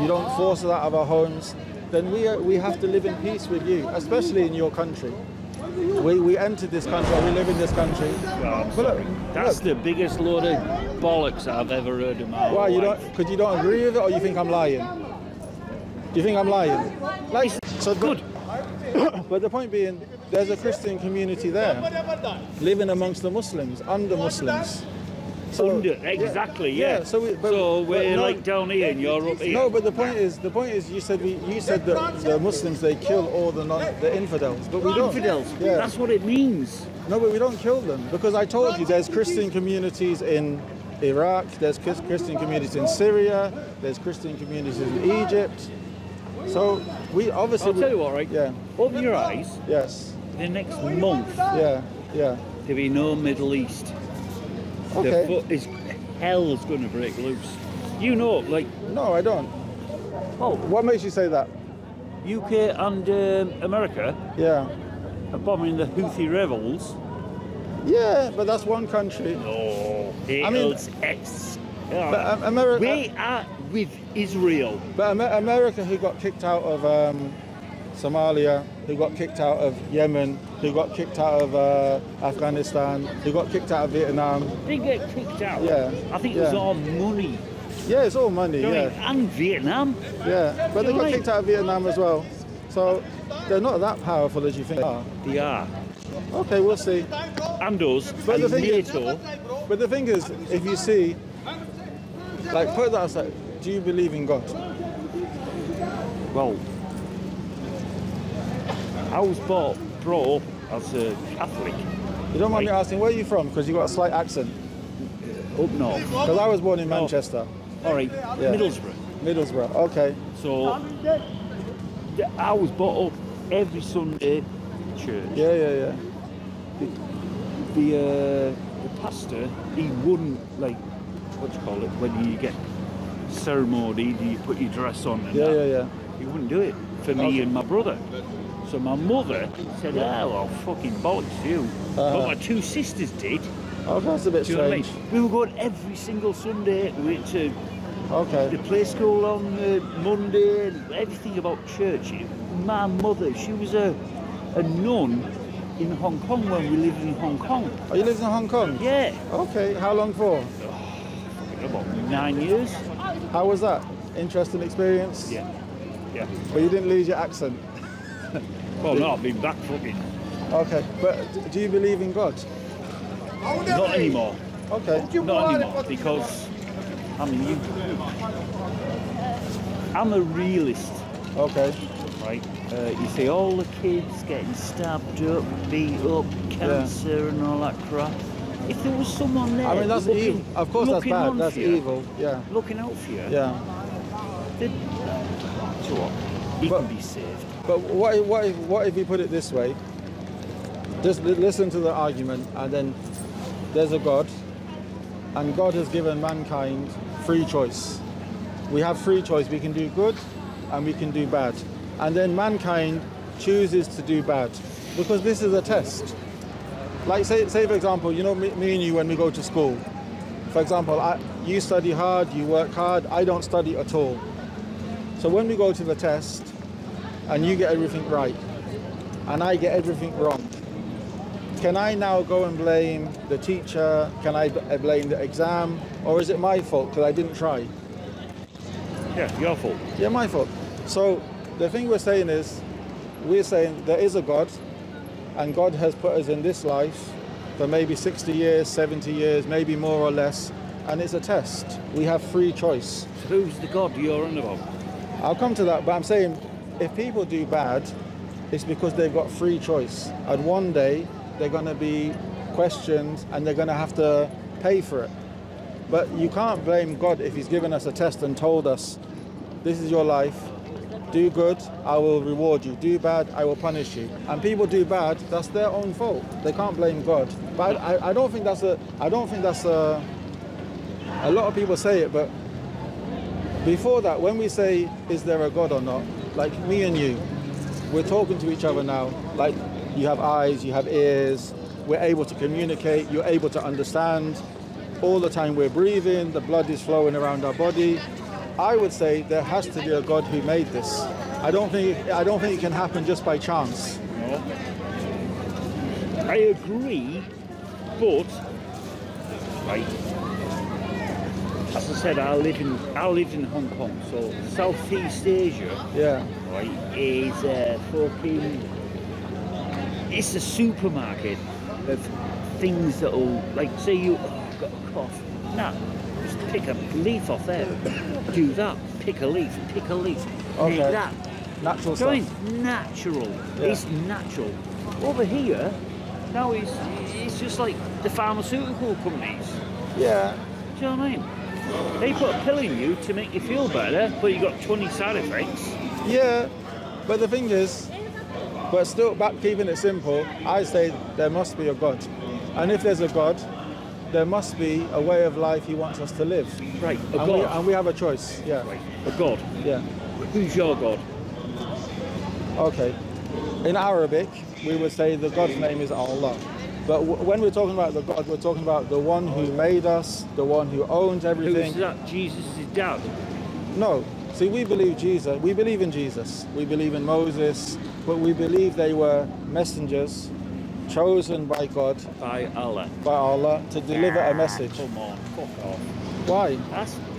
you don't force us out of our homes, then we have to live in peace with you, especially in your country. We entered this country, we live in this country. Well, look, that's the biggest load of bollocks I've ever heard in my life. Because you don't agree with it, or you think I'm lying? Do you think I'm lying? Like, so good. But the point being, there's a Christian community there, living amongst the Muslims, under Muslims. So, exactly, yeah. So, we're like down here and you're up here. No, but the point is, you said that the Muslims, they kill all the infidels, but we don't. Infidels, yeah. That's what it means. No, but we don't kill them, because I told you there's Christian communities in Iraq, there's Christian communities in Syria, there's Christian communities in Egypt. So we obviously. I'll tell you what, right? Yeah. Open your eyes. Yes. The next month. Yeah. Yeah. There'll be no Middle East. Okay. Hell is going to break loose. You know, like. No, I don't. Oh, what makes you say that? UK and America. Yeah. Are bombing the Houthi rebels. Yeah, but that's one country. No. I mean, it's. But America. We are with Israel. But America, who got kicked out of Somalia, who got kicked out of Yemen, who got kicked out of Afghanistan, who got kicked out of Vietnam. They get kicked out. Yeah. I think it was all money. Yeah, it's all money. Yeah. And Vietnam. Yeah, but they got kicked out of Vietnam as well. So they're not that powerful as you think they are. They are. Okay, we'll see. And us. But the thing is, if you see, like, put that aside. Do you believe in God? Well, I was brought up as a Catholic. You don't mind me asking, where are you from? Because you've got a slight accent. Up north. Because I was born in Manchester. All right, yeah. Middlesbrough. Middlesbrough, okay. So, I was brought up every Sunday at church. Yeah, yeah, yeah. The pastor, he wouldn't, like, what do you call it, when you get ceremony, do you put your dress on and yeah, that? Yeah, yeah. He wouldn't do it for me and my brother. So my mother said, oh, well, fucking bollocks you. But my two sisters did. Oh, that's a bit strange. I mean? We were going every single Sunday. We went to the play school on Monday, and everything about church. My mother, she was a nun in Hong Kong when we lived in Hong Kong. Oh, you lived in Hong Kong? Yeah. Okay, how long for? About 9 years. How was that? Interesting experience? Yeah. Yeah. But you didn't lose your accent? Well, no, I've been back fucking. Okay, but do you believe in God? Not anymore. Okay. Not anymore, because I'm a realist. Okay. Right? You see all the kids getting stabbed up, beat up, cancer and all that crap. If there was someone there, I mean, that's looking, evil. Of course, that's bad. That's evil. Yeah. Looking out for you. Yeah. So what? He can be saved. But what if you put it this way? Just listen to the argument, and then there's a God, and God has given mankind free choice. We have free choice. We can do good, and we can do bad. And then mankind chooses to do bad, because this is a test. Like, say for example, you know, me and you, when we go to school, for example, you study hard, you work hard, I don't study at all. So when we go to the test, and you get everything right, and I get everything wrong, can I now go and blame the teacher? Can I blame the exam? Or is it my fault because I didn't try? Yeah, your fault. Yeah, my fault. So the thing we're saying there is a God, and God has put us in this life for maybe 60 years, 70 years, maybe more or less, and it's a test. We have free choice. So who's the God you're on about? I'll come to that, but I'm saying if people do bad, it's because they've got free choice. And one day, they're going to be questioned and they're going to have to pay for it. But you can't blame God if he's given us a test and told us, this is your life. Do good, I will reward you. Do bad, I will punish you. And people do bad, that's their own fault. They can't blame God. But I don't think that's a... A lot of people say it, but before that, when we say, is there a God or not? Like, me and you, we're talking to each other now. Like, you have eyes, you have ears. We're able to communicate. You're able to understand. All the time we're breathing. The blood is flowing around our body. I would say there has to be a God who made this. I don't think it can happen just by chance. No. I agree, but right. As I said, I live in Hong Kong, so Southeast Asia. Yeah. Right, is it's a supermarket of things that will, like, say you got a cough. Nah, just pick a leaf off there. Do that. Pick a leaf. Okay. Make that. Natural stuff. Natural. Yeah. It's natural. Over here, now it's just like the pharmaceutical companies. Yeah. Do you know what I mean? They put a pill in you to make you feel better, but you got 20 side effects. Yeah, but the thing is, but still, back keeping it simple, I say there must be a God. And if there's a God, there must be a way of life he wants us to live. Right, a God. And we have a choice, yeah. Right. A God? Yeah. Who's your God? Okay. In Arabic, we would say the God's name is Allah. But when we're talking about the God, we're talking about the one who made us, the one who owns everything. Who is that? Jesus is dad? No. See, we believe Jesus. We believe in Jesus. We believe in Moses. But we believe they were messengers chosen by God. By Allah. To deliver a message. Come on, fuck off. Why?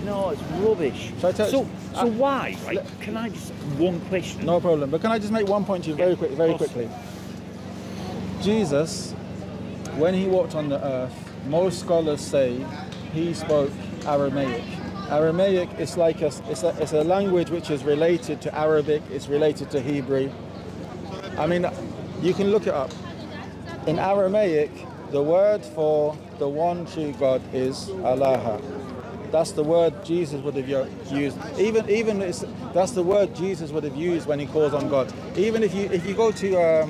No, it's rubbish. So why? Right? Can I just... One question. No problem. But can I just make one point to you very quickly? Jesus, when he walked on the earth, most scholars say he spoke Aramaic. Aramaic is like it's a language which is related to Arabic, it's related to Hebrew. I mean, you can look it up. In Aramaic, the word for the one true God is Allah. That's the word Jesus would have used. That's the word Jesus would have used when he calls on God. Even if you go to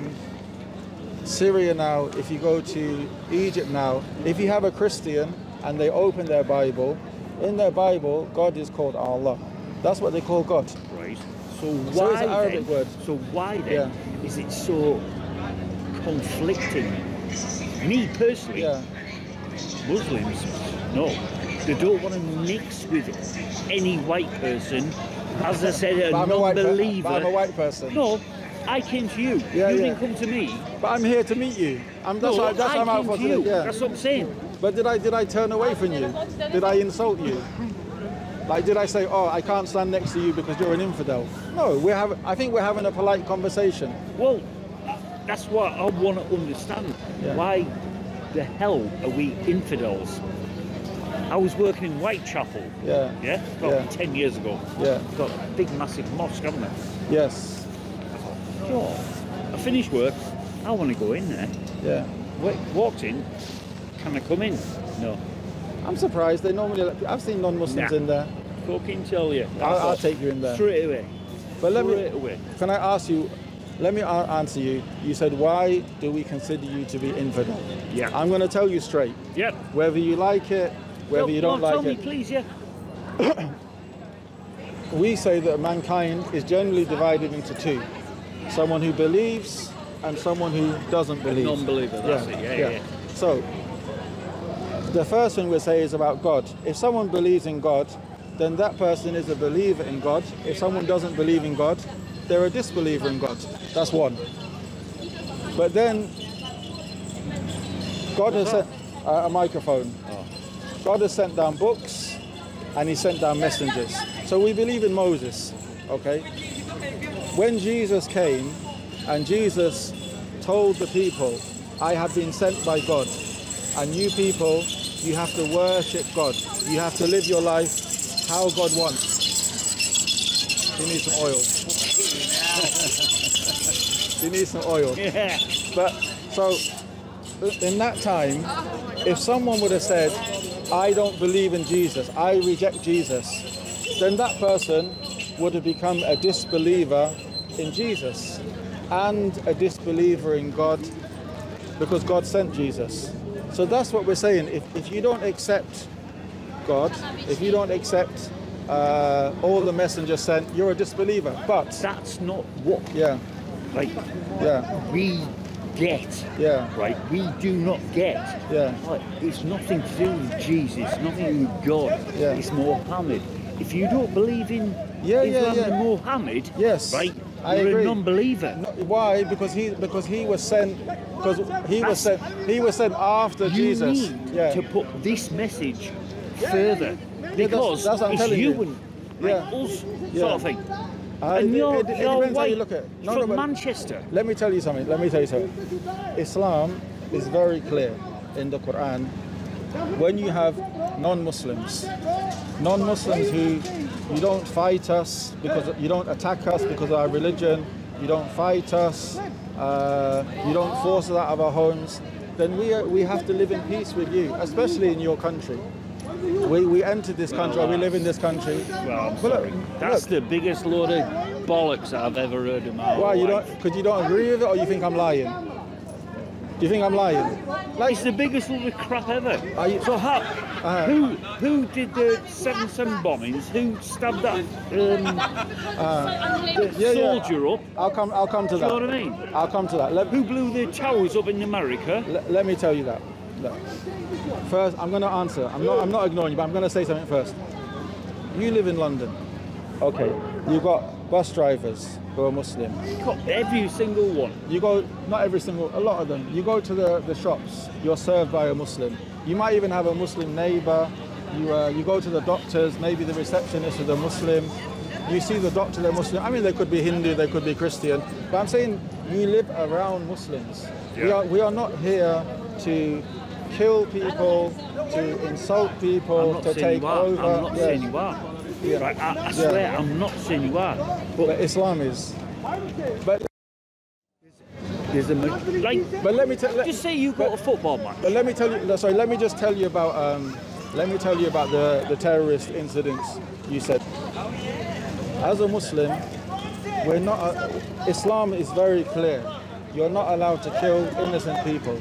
Syria now, if you go to Egypt now, if you have a Christian and they open their Bible, in their Bible, God is called Allah. That's what they call God. Right. So it's an Arabic word. So why then is it so conflicting? Me personally, Muslims, no. They don't want to mix with any white person. As I said, a non-believer. But I'm a white person. No, I came to you. Yeah, you didn't come to me. But I'm here to meet you. That's why I'm out for you. Yeah. That's what I'm saying. But did I turn away from you? Did I insult you? Like, did I say, oh, I can't stand next to you because you're an infidel? No, I think we're having a polite conversation. Well, that's what I want to understand. Yeah. Why the hell are we infidels? I was working in Whitechapel. Yeah. Yeah? About 10 years ago. Yeah. Got a big, massive mosque, haven't I? Yes. I thought, sure. I finished work. I want to go in there. Yeah. Walked in. Can I come in? No. I'm surprised. They normally let people. I've seen non-Muslims in there. Fucking tell you. I'll take you in there. Straight away. But straight away. Can I ask you? Let me answer you. You said, why do we consider you to be infidel? Yeah. I'm going to tell you straight. Yep. Whether you like it, whether you don't like it. Tell me, please, yeah. We say that mankind is generally divided into two. Someone who believes and someone who doesn't believe. A non-believer, that's it. Yeah. So, the first thing we'll say is about God. If someone believes in God, then that person is a believer in God. If someone doesn't believe in God, they're a disbeliever in God. That's one. But then, God has sent a microphone. Oh. God has sent down books, and he sent down messengers. So we believe in Moses, okay? When Jesus came, and Jesus told the people, I have been sent by God, and you people, you have to worship God. You have to live your life how God wants. You need some oil. You need some oil. Yeah. But, so, in that time, if someone would have said, I don't believe in Jesus, I reject Jesus, then that person would have become a disbeliever in Jesus and a disbeliever in God because God sent Jesus. So that's what we're saying. If you don't accept God, if you don't accept all the messengers sent, you're a disbeliever. But that's not what we get. Yeah. Right? We do not get. Yeah. Like, it's nothing to do with Jesus, nothing to do with God. Yeah. It's Muhammad. if you don't believe in Islam and Muhammad, right, you're a non-believer. No, why? Because he was sent after Jesus. You need to put this message further because that's it's you and us sort of thing. And your way from Manchester. Let me tell you something. Islam is very clear in the Quran. When you have non-Muslims who you don't fight us because you don't attack us because of our religion, you don't fight us, you don't force us out of our homes, then we have to live in peace with you, especially in your country. We entered this country, or we live in this country. Well, I'm sorry. That's the biggest load of bollocks I've ever heard in my life. Why? Because you don't agree with it, or you think I'm lying? Do you think I'm lying? Like, it's the biggest load of crap ever. So how? Who did the 7/7 bombings? Who stabbed that soldier up? I'll come to that. Do you know what I mean? I'll come to that. Who blew the towers up in America? Let me tell you that. Look, first, I'm going to answer. I'm not ignoring you, but I'm going to say something first. You live in London. Okay. You've got bus drivers who are Muslim. Every single one. You go, not every single, a lot of them. You go to the shops, you're served by a Muslim. You might even have a Muslim neighbour. You go to the doctors, maybe the receptionist is a Muslim. You see the doctor, they're Muslim. I mean, they could be Hindu, they could be Christian. But I'm saying we live around Muslims. Yeah. We are not here to kill people, to insult people, to take over. I'm not saying you are. Right, I swear, I'm not saying you are. But Islam is. But there's a but let me just say you got a football match. But let me tell you. Sorry, let me just tell you about. Let me tell you about the terrorist incidents you said. As a Muslim, we're not. Islam is very clear. You're not allowed to kill innocent people.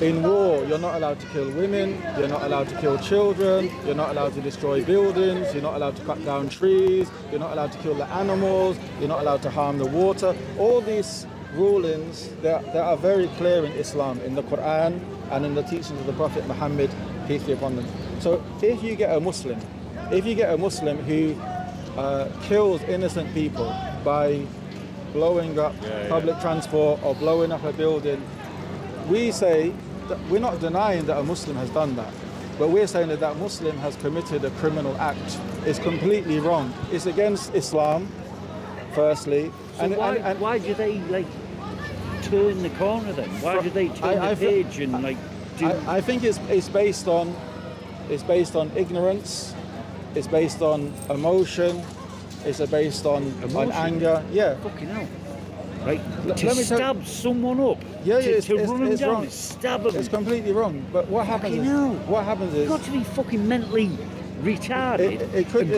In war, you're not allowed to kill women, you're not allowed to kill children, you're not allowed to destroy buildings, you're not allowed to cut down trees, you're not allowed to kill the animals, you're not allowed to harm the water. All these rulings that are very clear in Islam, in the Quran and in the teachings of the Prophet Muhammad, peace be upon him. So if you get a Muslim who kills innocent people by blowing up public transport or blowing up a building, we say that we're not denying that a Muslim has done that, but we're saying that that Muslim has committed a criminal act. It's completely wrong. It's against Islam, firstly. So and why do they like turn the corner then? Why do they turn the page and like? I think it's based on ignorance. It's based on emotion. It's based on anger. Yeah. Fucking hell. Right. To stab someone up. Yeah, yeah. To run them down and stab them. It's completely wrong. But what happens is you've got to be fucking mentally retarded. It could be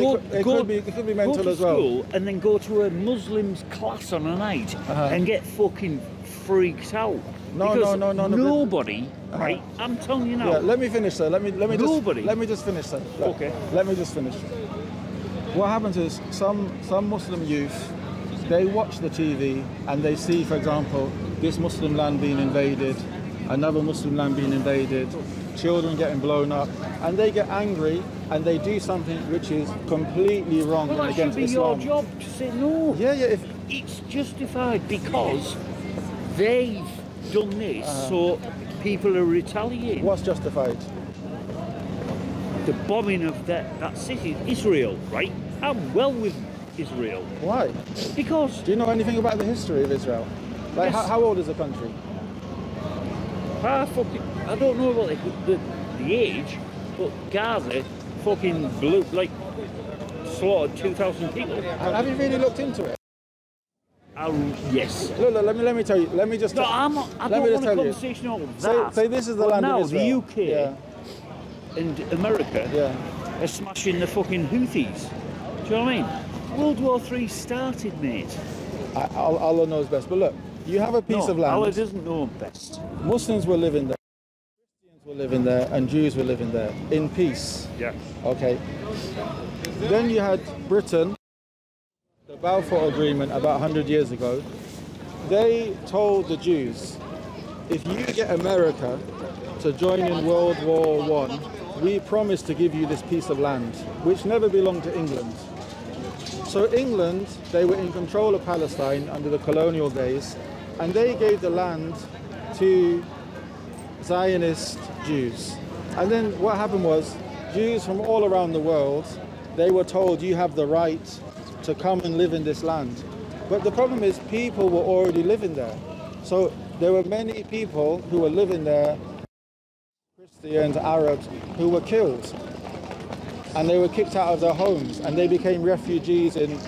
mental as well. Go to school and then go to a Muslim's class on a night and get fucking freaked out. No. Nobody. Right. I'm telling you now. Yeah, let me finish, sir. Let me just finish, sir. Look, okay. Let me just finish. What happens is some Muslim youth, they watch the TV and they see, for example, this Muslim land being invaded, another Muslim land being invaded, children getting blown up, and they get angry and they do something which is completely wrong and against Islam. Well, that should be your job to say no. Yeah. It's justified because they've done this, so people are retaliating. What's justified? The bombing of that city, Israel, right? I'm well with Israel. Why? Because... Do you know anything about the history of Israel? Like, yes. How old is the country? I don't know about the age, but Gaza fucking blew, like, slaughtered 2,000 people. Have you really looked into it? Yes. Look, let me tell you. Let me just... No, I don't want a conversation over that. Say this is the land of Israel. Now, the UK... Yeah. And America are smashing the fucking Houthis. Do you know what I mean? World War III started, mate. Allah knows best. But look, you have a piece of land. Allah doesn't know best. Muslims were living there, Christians were living there, and Jews were living there in peace. Yeah. Okay. Then you had Britain, the Balfour Agreement about 100 years ago. They told the Jews, if you get America to join in World War I, we promised to give you this piece of land, which never belonged to England. So England, they were in control of Palestine under the colonial days, and they gave the land to Zionist Jews. And then what happened was, Jews from all around the world, they were told, you have the right to come and live in this land. But the problem is, people were already living there. So there were many people who were living there, Christians, Arabs, who were killed. And they were kicked out of their homes, and they became refugees in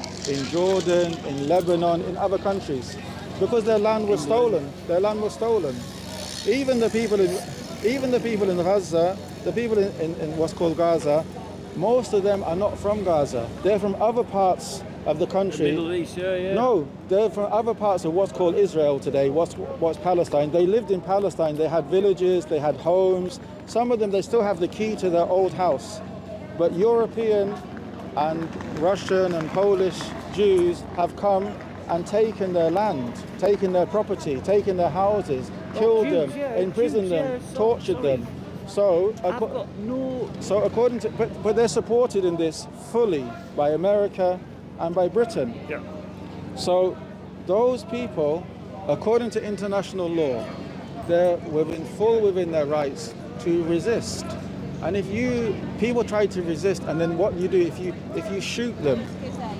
Jordan, in Lebanon, in other countries, because their land was stolen. Their land was stolen. Even the people in Gaza, the people in what's called Gaza, most of them are not from Gaza. They're from other parts of the country. The Middle East, yeah. No, they're from other parts of what's called Israel today, what's Palestine. They lived in Palestine. They had villages, they had homes. Some of them, they still have the key to their old house. But European and Russian and Polish Jews have come and taken their land, taken their property, taken their houses, killed them, imprisoned them, tortured them. So according to, but they're supported in this fully by America and by Britain. Yeah. So those people, according to international law, they're within their rights to resist. And if people try to resist, and then what you do, if you shoot them,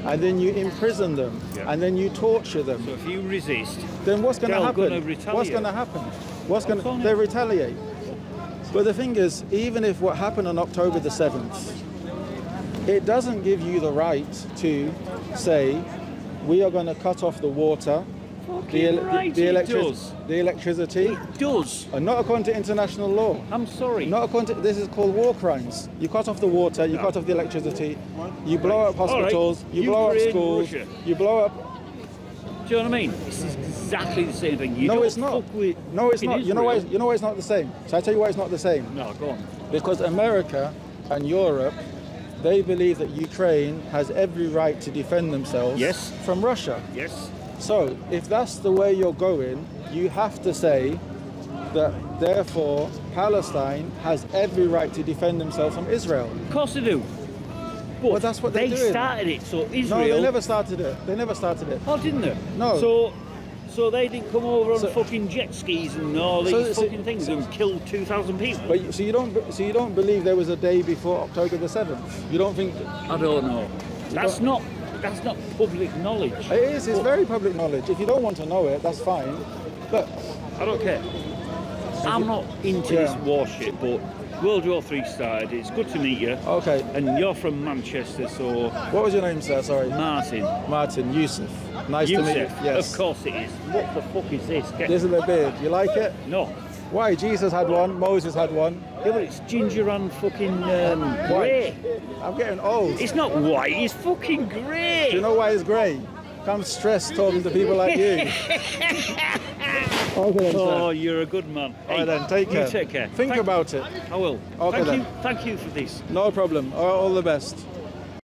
and then you imprison them, yeah, and then you torture them. So if you resist, then what's going to happen? What's going to happen? They retaliate. But the thing is, even if what happened on October the 7th, it doesn't give you the right to say, we are going to cut off the water, the electricity. It does. And not according to international law. I'm sorry. Not according to, this is called war crimes. You cut off the water, you cut off the electricity, you blow up hospitals, you blow up schools, you blow up... Do you know what I mean? This is exactly the same thing. No, it's not. No, it's not. You know why it's not the same? Shall I tell you why it's not the same? No, go on. Because America and Europe, they believe that Ukraine has every right to defend themselves from Russia. Yes. So, if that's the way you're going, you have to say that, therefore, Palestine has every right to defend themselves from Israel. Of course they do. But that's what they're doing. They started it, so Israel... No, they never started it. They never started it. Oh, didn't they? No. So they didn't come over on fucking jet skis and all these fucking things and kill 2,000 people. But, so you don't believe there was a day before October the 7th? You don't think... I don't know. That's not public knowledge. It is, it's very public knowledge. If you don't want to know it, that's fine. But I don't care. I'm not into this war shit, but World War III started. It's good to meet you. Okay. And you're from Manchester, so... What was your name, sir? Sorry. Martin. Martin, Yusuf. Nice to meet you. Yes. Of course it is. What the fuck is this? This is a beard. You like it? No. Why? Jesus had one, Moses had one. Yeah, but it's ginger and fucking grey. I'm getting old. It's not white, it's fucking grey. Do you know why it's grey? Comes stress talking to people like you. Okay, oh, you're a good man. All right then, take care. You take care. Think about it. I will. Okay, thank you for this. No problem. All the best.